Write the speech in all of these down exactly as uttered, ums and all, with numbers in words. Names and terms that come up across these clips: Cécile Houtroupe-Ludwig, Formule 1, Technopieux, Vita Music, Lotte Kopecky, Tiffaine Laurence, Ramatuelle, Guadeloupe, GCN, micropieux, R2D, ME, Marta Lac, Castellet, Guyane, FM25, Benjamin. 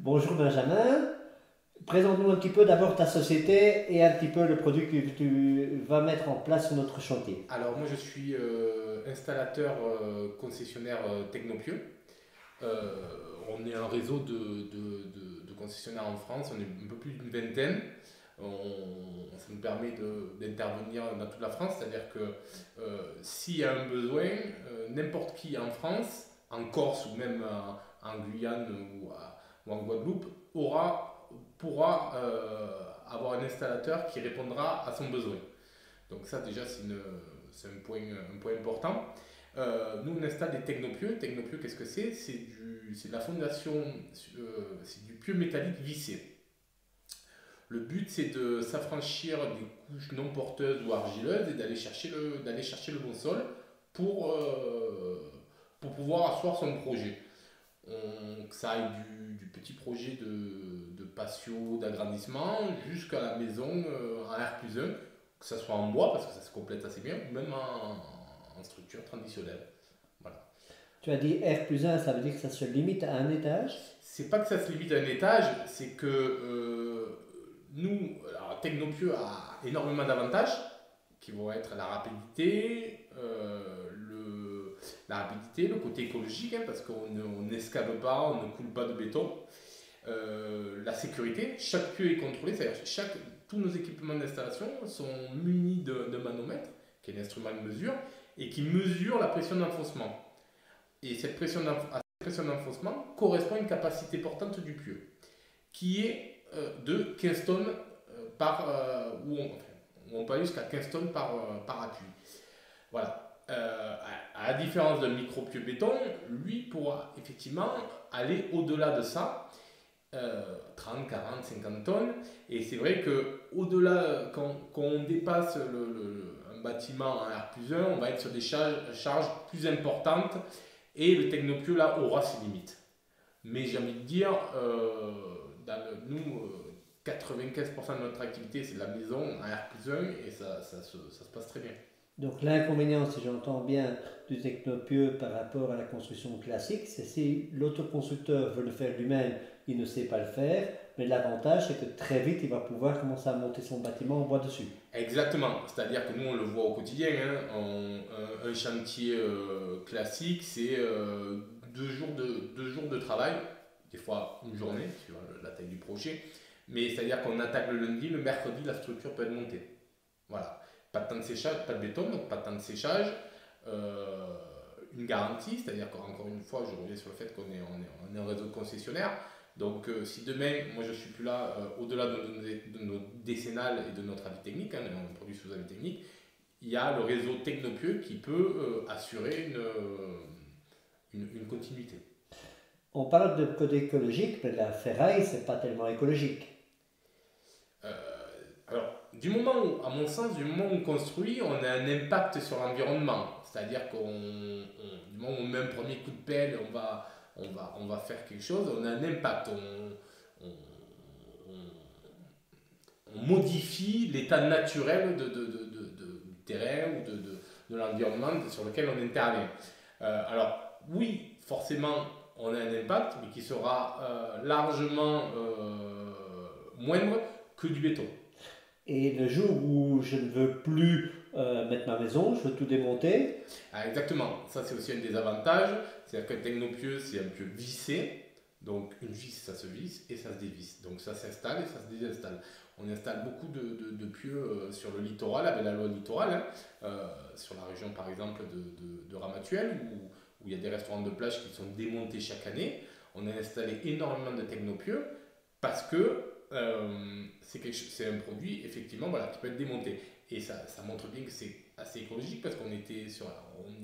Bonjour Benjamin, présente-nous un petit peu d'abord ta société et un petit peu le produit que tu vas mettre en place sur notre chantier. Alors moi je suis euh, installateur euh, concessionnaire euh, Technopieux. Euh, on est un réseau de, de, de, de concessionnaires en France, on est un peu plus d'une vingtaine. On, ça nous permet d'intervenir dans toute la France, c'est-à-dire que euh, s'il y a un besoin, euh, n'importe qui en France, en Corse ou même en, en Guyane ou à ou en Guadeloupe, aura, pourra euh, avoir un installateur qui répondra à son besoin. Donc ça déjà c'est un point, un point important. Euh, nous on installe des technopieux. Technopieux qu'est-ce que c'est? C'est de la fondation, euh, c'est du pieu métallique vissé. Le but c'est de s'affranchir des couches non porteuses ou argileuses et d'aller chercher, chercher le bon sol pour, euh, pour pouvoir asseoir son projet. On, ça aille du, du petit projet de, de patio, d'agrandissement, jusqu'à la maison euh, en R plus un, que ce soit en bois, parce que ça se complète assez bien, ou même en, en structure traditionnelle. Voilà. Tu as dit R plus un, ça veut dire que ça se limite à un étage? C'est pas que ça se limite à un étage, c'est que euh, nous, alors, Technopieux a énormément d'avantages, qui vont être la rapidité, euh, le... la rapidité, le côté écologique, hein, parce qu'on n'escave pas, on ne coule pas de béton. Euh, la sécurité, chaque pieu est contrôlé, c'est-à-dire que tous nos équipements d'installation sont munis de, de manomètre, qui est l'instrument de mesure, et qui mesure la pression d'enfoncement. Et cette pression d'enfoncement correspond à une capacité portante du pieu, qui est euh, de quinze tonnes euh, par... Euh, où on, enfin, on peut aller jusqu'à quinze tonnes par, euh, par appui. Voilà. Euh, à la différence d'un micro-pieu béton, lui pourra effectivement aller au-delà de ça, euh, trente, quarante, cinquante tonnes. Et c'est vrai qu'au-delà, quand, quand on dépasse le, le, un bâtiment en R plus un, on va être sur des charges, charges plus importantes et le technopieux là aura ses limites. Mais j'ai envie de dire, euh, dans le, nous, euh, quatre-vingt-quinze pour cent de notre activité c'est la maison en R plus un et ça, ça, se, ça se passe très bien. Donc l'inconvénient, si j'entends bien, du technopieux par rapport à la construction classique, c'est si l'autoconstructeur veut le faire lui-même, il ne sait pas le faire, mais l'avantage, c'est que très vite, il va pouvoir commencer à monter son bâtiment en bois dessus. Exactement, c'est-à-dire que nous, on le voit au quotidien, hein. on, un, un chantier euh, classique, c'est euh, deux, jours de, deux jours de travail, des fois une journée, suivant la taille du projet, mais c'est-à-dire qu'on attaque le lundi, le mercredi, la structure peut être montée. Voilà. Pas de temps de séchage, pas de béton, donc pas de temps de séchage, euh, une garantie, c'est-à-dire qu'encore une fois, je reviens sur le fait qu'on est, on est, on est un réseau de concessionnaires, donc euh, si demain, moi je ne suis plus là, euh, au-delà de, de, de nos décennales et de notre avis technique, hein, on produit sous avis technique, il y a le réseau Technopieux qui peut euh, assurer une, une, une continuité. On parle de code écologique, mais la ferraille, c'est pas tellement écologique. Euh, alors, Du moment où, à mon sens, du moment où on construit, on a un impact sur l'environnement. C'est-à-dire qu'on, du moment où on met un premier coup de pelle, on va, on va, on va faire quelque chose, on a un impact. On, on, on, on modifie l'état naturel de, de, de, de, de, du terrain ou de, de, de l'environnement sur lequel on intervient. Euh, alors, oui, forcément, on a un impact, mais qui sera euh, largement euh, moindre que du béton. Et le jour où je ne veux plus euh, mettre ma maison, je veux tout démonter. Ah, exactement, ça c'est aussi un des avantages. C'est-à-dire qu'un technopieux, c'est un pieu vissé. Donc une vis, ça se visse et ça se dévisse. Donc ça s'installe et ça se désinstalle. On installe beaucoup de, de, de pieux euh, sur le littoral, avec la loi littorale, hein, euh, sur la région par exemple de, de, de Ramatuelle, où, où il y a des restaurants de plage qui sont démontés chaque année. On a installé énormément de technopieux parce que Euh, c'est un produit effectivement voilà, qui peut être démonté et ça, ça montre bien que c'est assez écologique parce qu'on était,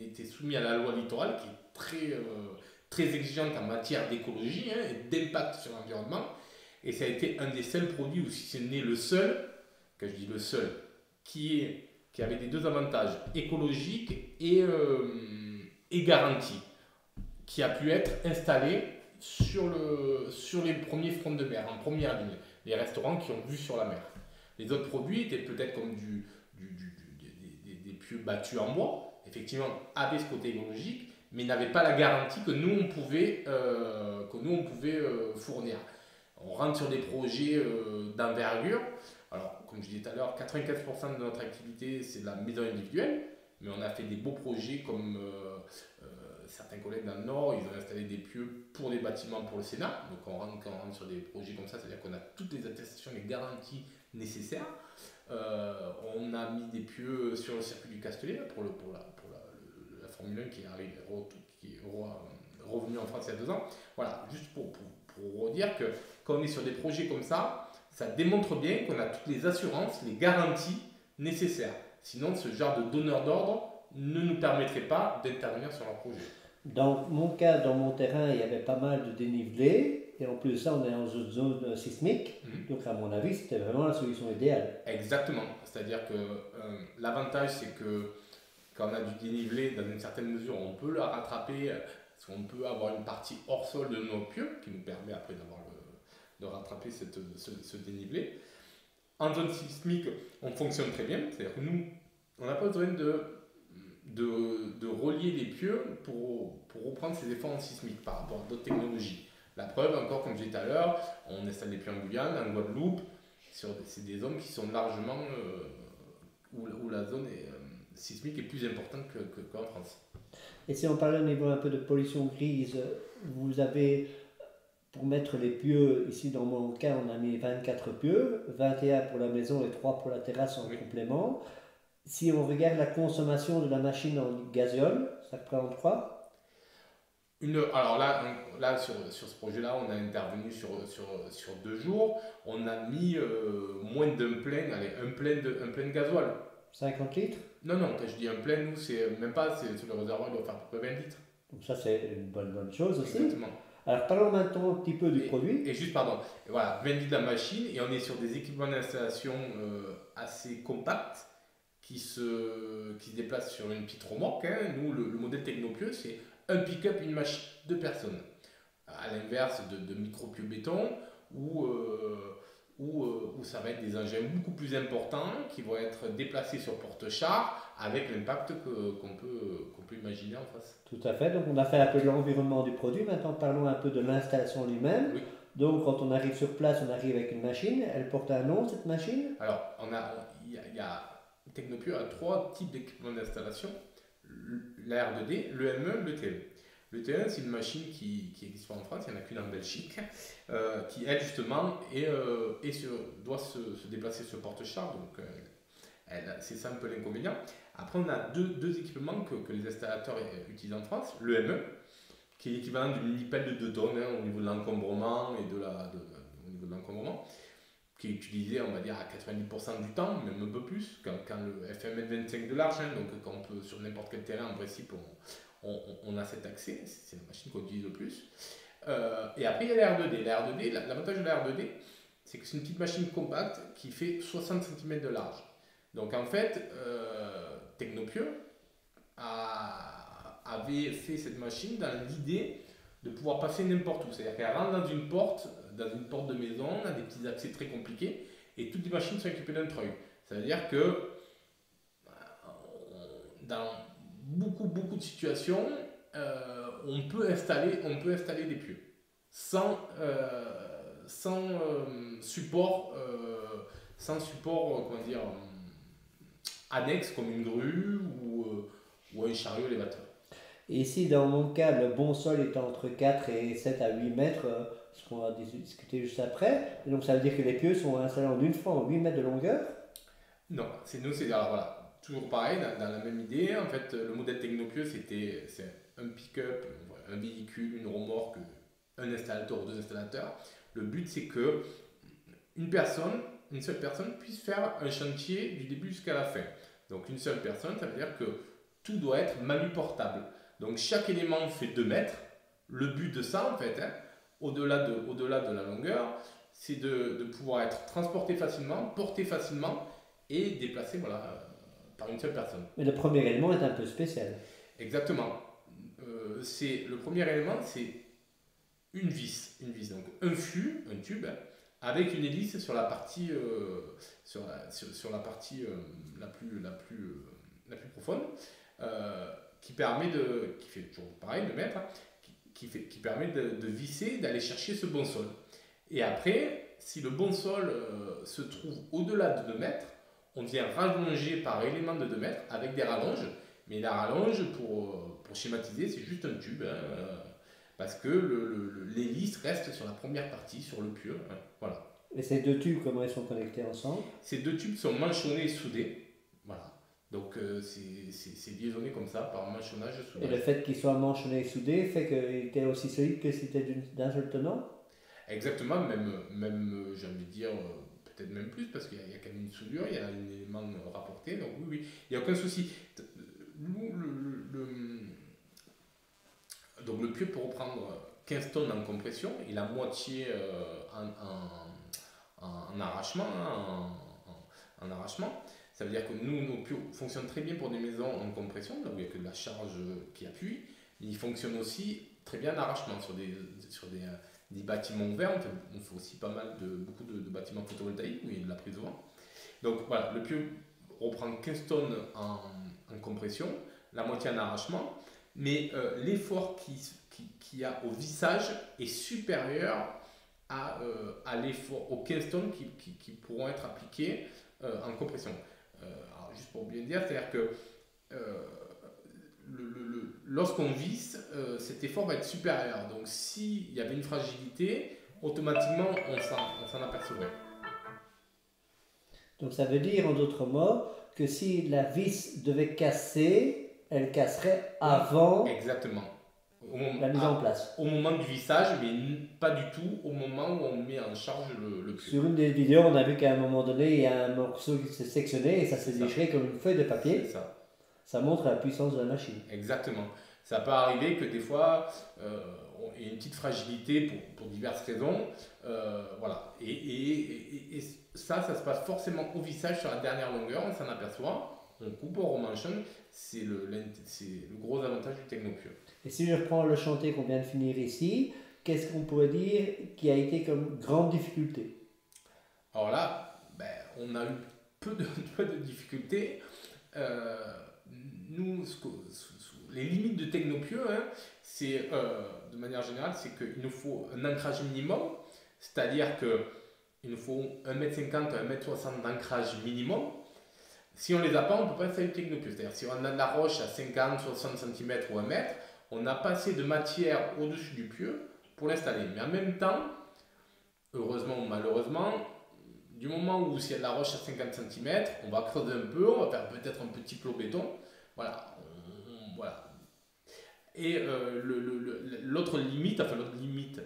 était soumis à la loi littorale qui est très, euh, très exigeante en matière d'écologie hein, et d'impact sur l'environnement et ça a été un des seuls produits ou si ce n'est le seul, quand je dis le seul qui, est, qui avait des deux avantages écologiques et, euh, et garanti qui a pu être installé sur, le, sur les premiers fronts de mer en première ligne. Les restaurants qui ont vu sur la mer. Les autres produits étaient peut-être comme du, du, du, du, des, des, des pieux battus en bois, effectivement avaient ce côté écologique, mais n'avaient pas la garantie que nous on pouvait, euh, que nous, on pouvait euh, fournir. on rentre sur des projets euh, d'envergure. Alors, comme je disais tout à l'heure, quatre-vingt-quinze pour cent de notre activité, c'est de la maison individuelle, mais on a fait des beaux projets comme euh, euh, certains collègues dans le Nord, ils ont installé des pieux pour des bâtiments pour le Sénat. Donc, on rentre, quand on rentre sur des projets comme ça, c'est-à-dire qu'on a toutes les attestations, les garanties nécessaires. Euh, on a mis des pieux sur le circuit du Castellet pour, le, pour, la, pour la, le, la Formule un qui est, arrivée, qui est revenue en France il y a deux ans. Voilà, juste pour, pour, pour redire que quand on est sur des projets comme ça, ça démontre bien qu'on a toutes les assurances, les garanties nécessaires. Sinon, ce genre de donneur d'ordre ne nous permettrait pas d'intervenir sur leur projet. Dans mon cas, dans mon terrain, il y avait pas mal de dénivelé, et en plus de ça, on est en zone sismique, mmh. donc à mon avis, c'était vraiment la solution idéale. Exactement, c'est-à-dire que euh, l'avantage, c'est que quand on a du dénivelé, dans une certaine mesure, on peut le rattraper, parce qu'on peut avoir une partie hors sol de nos pieux, qui nous permet après d'avoir le, de rattraper cette, ce, ce dénivelé. En zone sismique, on fonctionne très bien, c'est-à-dire que nous, on n'a pas besoin de... De, de relier les pieux pour, pour reprendre ses efforts en sismique par rapport à d'autres technologies. La preuve, encore comme j'ai dit tout à l'heure, on installe des pieux en Guyane, en Guadeloupe, c'est des zones qui sont largement euh, où, où la zone est, euh, sismique est plus importante qu'en que, que France. Et si on parlait au niveau un peu de pollution grise, vous avez, pour mettre les pieux, ici dans mon cas on a mis vingt-quatre pieux, vingt et un pour la maison et trois pour la terrasse en oui. complément. Si on regarde la consommation de la machine en gaziole, ça représente quoi? Une, alors là, là sur, sur ce projet-là, on a intervenu sur, sur, sur deux jours. On a mis euh, moins d'un plein, allez, un plein de, un plein de gasoil. cinquante litres? Non, non, quand je dis un plein, nous, c'est même pas, c'est sur le réservoir, il doit faire à peu près vingt litres. Donc ça, c'est une bonne, bonne chose aussi. Exactement. Alors parlons maintenant un petit peu du et, produit. Et juste, pardon, et voilà, vingt litres de la machine, et on est sur des équipements d'installation euh, assez compacts. Qui se, qui se déplace sur une petite remorque. Hein. Nous, le, le modèle Technopieux, c'est un pick-up, une machine, deux personnes. À l'inverse de, de micro-pieux béton, où, euh, où, euh, où ça va être des engins beaucoup plus importants qui vont être déplacés sur porte-char avec l'impact qu'on peut, qu'on peut imaginer en face. Tout à fait. Donc, on a fait un peu de l'environnement du produit. Maintenant, parlons un peu de l'installation lui-même. Oui. Donc, quand on arrive sur place, on arrive avec une machine. Elle porte un nom, cette machine? Alors, on a, il y a, y a Technopieux a trois types d'équipements d'installation, la R deux D, le M E, le T un. Le T un, c'est une machine qui, qui existe pas en France, il n'y en a qu'une en Belgique, euh, qui elle justement et, euh, et se, doit se, se déplacer sur porte-char, donc euh, c'est ça un peu l'inconvénient. Après, on a deux, deux équipements que, que les installateurs utilisent en France, le M E, qui est l'équivalent d'une mini-pelle de deux tonnes hein, au niveau de l'encombrement et de la, de, au niveau de l'encombrement. Qui est utilisé, on va dire, à quatre-vingt-dix pour cent du temps, même un peu plus, quand, quand le F M vingt-cinq de large, hein, donc quand on peut, sur n'importe quel terrain, en principe, on, on, on a cet accès, c'est la machine qu'on utilise le plus. Euh, et après, il y a la R deux D. La R deux D, l'avantage de la R deux D, c'est que c'est une petite machine compacte qui fait soixante centimètres de large. Donc, en fait, euh, Technopieux a, avait fait cette machine dans l'idée de pouvoir passer n'importe où. C'est-à-dire qu'elle rentre dans une porte, dans une porte de maison, on a des petits accès très compliqués, et toutes les machines sont équipées d'un treuil. Ça veut dire que dans beaucoup, beaucoup de situations, euh, on, peut installer, on peut installer des pieux sans, euh, sans euh, support, euh, sans support comment dire, annexe comme une grue ou, euh, ou un chariot élévateur. Ici, dans mon cas, le bon sol est entre quatre et sept à huit mètres, ce qu'on va discuter juste après. Et donc, ça veut dire que les pieux sont installés en une fois en huit mètres de longueur? Non, c'est nous, c'est voilà, toujours pareil, dans, dans la même idée. En fait, le modèle Technopieux, c'était un pick-up, un véhicule, une remorque, un installateur ou deux installateurs. Le but, c'est que une personne, une seule personne, puisse faire un chantier du début jusqu'à la fin. Donc, une seule personne, ça veut dire que tout doit être manuportable. Donc, chaque élément fait deux mètres. Le but de ça, en fait, hein, au-delà de, au-delà de la longueur, c'est de, de pouvoir être transporté facilement, porté facilement et déplacé voilà, par une seule personne. Mais le premier élément est un peu spécial. Exactement. Euh, c'est, le premier élément, c'est une vis. Une vis, donc un fût, un tube, avec une hélice sur la partie, euh, sur la, sur, sur la, partie euh, la, plus, la, plus, euh, la plus profonde. Euh, qui permet de, qui fait toujours pareil, de mettre, hein, qui, qui, fait, qui permet de, de visser, d'aller chercher ce bon sol. Et après, si le bon sol euh, se trouve au-delà de deux mètres, on vient rallonger par élément de deux mètres avec des rallonges. Mais la rallonge, pour, pour schématiser, c'est juste un tube, hein, euh, parce que l'hélice reste sur la première partie, sur le pieu. Hein, voilà. Et ces deux tubes, comment ils sont connectés ensemble? Ces deux tubes sont manchonnés et soudés. Voilà. Donc euh, c'est liaisonné comme ça, par manchonnage et soudage. Et le fait qu'ils soient manchonnés et soudés fait qu'ils étaient aussi solides que si c'était d'un seul tenant? Exactement, même, même j'ai envie de dire, peut-être même plus, parce qu'il y, y a quand même une soudure, il y a un élément rapporté, donc oui, oui, il n'y a aucun souci. Le, le, le, donc le pieu peut reprendre quinze tonnes en compression et la moitié euh, en, en, en arrachement. Hein, en, en, en arrachement. Ça veut dire que nous, nos pieux fonctionnent très bien pour des maisons en compression, là où il n'y a que de la charge qui appuie, mais ils fonctionnent aussi très bien en arrachement sur des, sur des, des bâtiments ouverts. On fait aussi pas mal de, beaucoup de, de bâtiments photovoltaïques où il y a de la prise de vent. Donc voilà, le pieu reprend quinze tonnes en en compression, la moitié en arrachement, mais euh, l'effort qu'il qui, qui a au vissage est supérieur à, euh, à l'effort aux quinze tonnes qui, qui, qui pourront être appliquées euh, en compression. Euh, alors juste pour bien dire, c'est-à-dire que euh, le, le, le, lorsqu'on visse, euh, cet effort va être supérieur. Donc s'il y avait une fragilité, automatiquement on s'en apercevrait. Donc ça veut dire, en d'autres mots, que si la vis devait casser, elle casserait avant. Exactement. Au moment, la mise à, en place. Au moment du vissage, mais pas du tout au moment où on met en charge le, le pieu. Sur une des vidéos, on a vu qu'à un moment donné, il y a un morceau qui s'est sectionné et ça s'est déchiré comme une feuille de papier. Ça. ça montre la puissance de la machine. Exactement. Ça peut arriver que des fois, euh, il y a une petite fragilité pour, pour diverses raisons. Euh, voilà. Et, et, et, et ça, ça se passe forcément au vissage sur la dernière longueur. On s'en aperçoit. On coupe, on remanchonne. C'est le, le gros avantage du technopieux. Et si je reprends le chantier qu'on vient de finir ici, qu'est-ce qu'on pourrait dire qui a été comme grande difficulté? Alors là, ben, on a eu peu de, peu de difficultés. Euh, nous, ce que, les limites de technopieux, hein, c'est, euh, de manière générale, c'est qu'il nous faut un ancrage minimum, c'est-à-dire qu'il nous faut un mètre cinquante à un mètre soixante d'ancrage minimum. Si on ne les a pas, on ne peut pas installer le technopieux. C'est-à-dire si on a de la roche à cinquante, soixante centimètres ou un mètre, on n'a pas assez de matière au-dessus du pieu pour l'installer. Mais en même temps, heureusement ou malheureusement, du moment où s'il y a de la roche à cinquante centimètres, on va creuser un peu, on va faire peut-être un petit plot béton. Voilà. Voilà. Et euh, l'autre limite, enfin l'autre limite,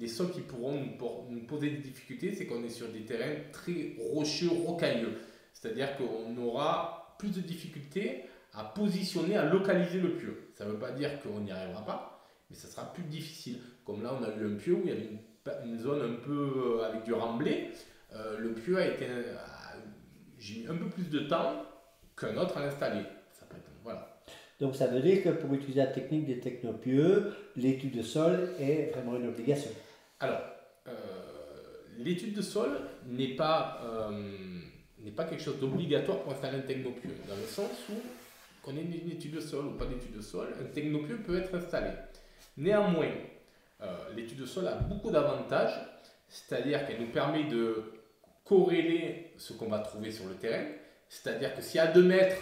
les sols qui pourront nous, nous poser des difficultés, c'est qu'on est sur des terrains très rocheux, rocailleux. C'est-à-dire qu'on aura plus de difficultés à positionner, à localiser le pieu. Ça ne veut pas dire qu'on n'y arrivera pas, mais ça sera plus difficile. Comme là, on a eu un pieu où il y avait une, une zone un peu avec du remblai. Euh, le pieu a été... J'ai mis un peu plus de temps qu'un autre à l'installer. Voilà. Donc ça veut dire que pour utiliser la technique des technopieux, l'étude de sol est vraiment une obligation. Alors, euh, l'étude de sol n'est pas, euh, pas quelque chose d'obligatoire pour installer un technopieux, dans le sens où, qu'on ait une étude de sol ou pas d'étude de sol, un technopieux peut être installé. Néanmoins, euh, l'étude de sol a beaucoup d'avantages, c'est-à-dire qu'elle nous permet de corréler ce qu'on va trouver sur le terrain, c'est-à-dire que si à deux mètres,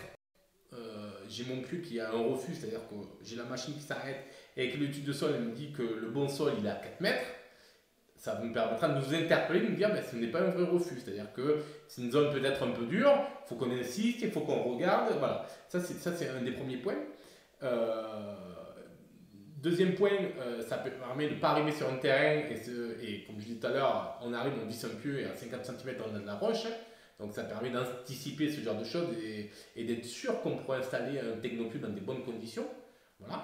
Euh, j'ai mon pieu qui a un refus, c'est-à-dire que j'ai la machine qui s'arrête et que l'étude de sol elle me dit que le bon sol il est à quatre mètres, ça nous permettra de nous interpeller, de nous dire mais ce n'est pas un vrai refus, c'est-à-dire que c'est une zone peut-être un peu dure, il faut qu'on insiste, il faut qu'on regarde, voilà. Ça c'est un des premiers points. Euh, deuxième point, euh, ça permet de ne pas arriver sur un terrain et, ce, et comme je disais tout à l'heure, on arrive, on visse un pieu et à cinquante centimètres on a de la roche. Donc ça permet d'anticiper ce genre de choses et, et d'être sûr qu'on pourra installer un technopieux dans des bonnes conditions. Voilà.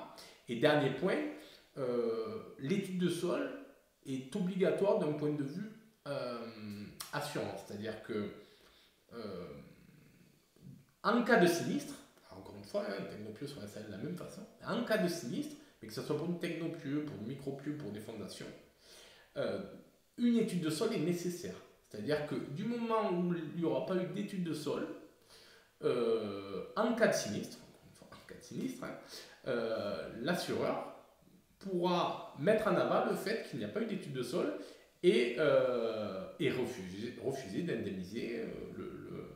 Et dernier point, euh, l'étude de sol est obligatoire d'un point de vue euh, assurance. C'est-à-dire que euh, en cas de sinistre, encore une fois, hein, les technopieux sont installés de la même façon, en cas de sinistre, mais que ce soit pour une technopieux, pour une micropieux, pour des fondations, euh, une étude de sol est nécessaire. C'est-à-dire que du moment où il n'y aura pas eu d'étude de sol, euh, en cas de sinistre, enfin, en cas de sinistre, hein, euh, l'assureur pourra mettre en avant le fait qu'il n'y a pas eu d'étude de sol et, euh, et refuser, refuser d'indemniser le... le, le...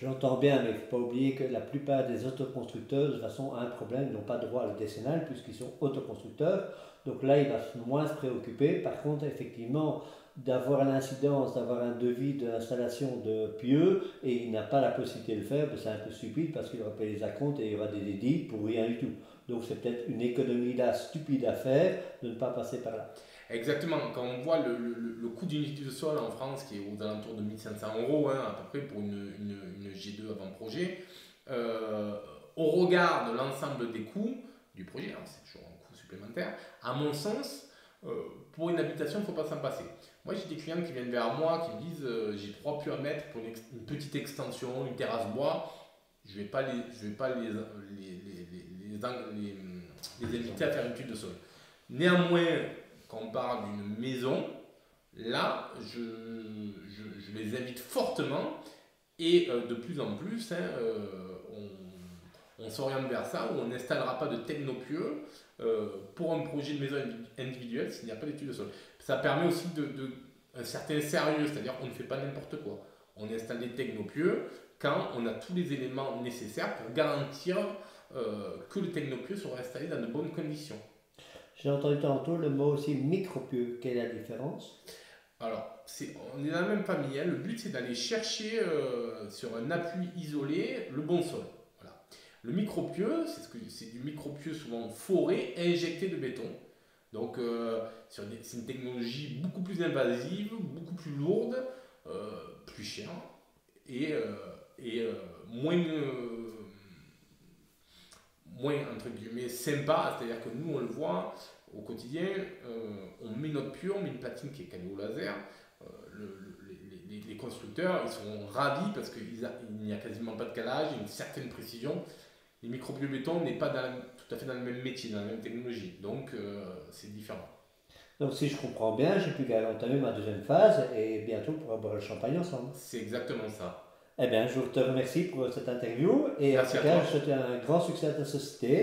J'entends bien, mais il ne faut pas oublier que la plupart des autoconstructeurs, de toute façon, ont un problème, ils n'ont pas droit à le décennal puisqu'ils sont autoconstructeurs. Donc là, il va moins se préoccuper. Par contre, effectivement, d'avoir l'incidence, d'avoir un devis d'installation de pieux et il n'a pas la possibilité de le faire, c'est un peu stupide parce qu'il aura payé les acomptes et il y aura des dédits pour rien du tout. Donc c'est peut-être une économie là stupide à faire de ne pas passer par là. Exactement. Quand on voit le, le, le coût d'une étude de sol en France qui est aux alentours de mille cinq cents euros hein, à peu près pour une, une, une G deux avant-projet, euh, au regard de l'ensemble des coûts du projet, hein, c'est toujours un coût supplémentaire, à mon sens, euh, pour une habitation, il ne faut pas s'en passer. Moi, j'ai des clients qui viennent vers moi, qui me disent euh, j'ai trois pieux à mettre pour une, une petite extension, une terrasse bois. Je ne vais pas, les, je vais pas les, les, les, les, les, les inviter à faire une étude de sol. Néanmoins, quand on parle d'une maison, là, je, je, je les invite fortement et euh, de plus en plus, hein, euh, on, on s'oriente vers ça, où on n'installera pas de technopieux euh, pour un projet de maison individuelle s'il n'y a pas d'étude de sol. Ça permet aussi de, de, un certain sérieux, c'est-à-dire qu'on ne fait pas n'importe quoi. On installe des technopieux quand on a tous les éléments nécessaires pour garantir euh, que le technopieux sera installé dans de bonnes conditions. J'ai entendu tantôt le mot aussi micropieux. Quelle est la différence? Alors, est, on est dans la même famille. Hein. Le but, c'est d'aller chercher euh, sur un appui isolé le bon sol. Voilà. Le micropieux, c'est ce que, c'est du micropieux souvent foré, injecté de béton. Donc, euh, c'est une technologie beaucoup plus invasive, beaucoup plus lourde, euh, plus chère et, euh, et euh, moins, euh, moins, entre guillemets, sympa. C'est-à-dire que nous, on le voit au quotidien, euh, on met notre pieu, on met une platine qui est calée au laser. Euh, le, le, les, les constructeurs, ils sont ravis parce qu'il n'y a quasiment pas de calage, une certaine précision. Les micropieux béton n'est pas dans la, tout à fait dans le même métier, dans la même technologie, donc euh, c'est différent. Donc si je comprends bien, j'ai plus qu'à entamer ma deuxième phase et bientôt on pourra boire le champagne ensemble. C'est exactement ça. Eh bien, je te remercie pour cette interview et merci en tout cas, je te souhaite un grand succès à ta société.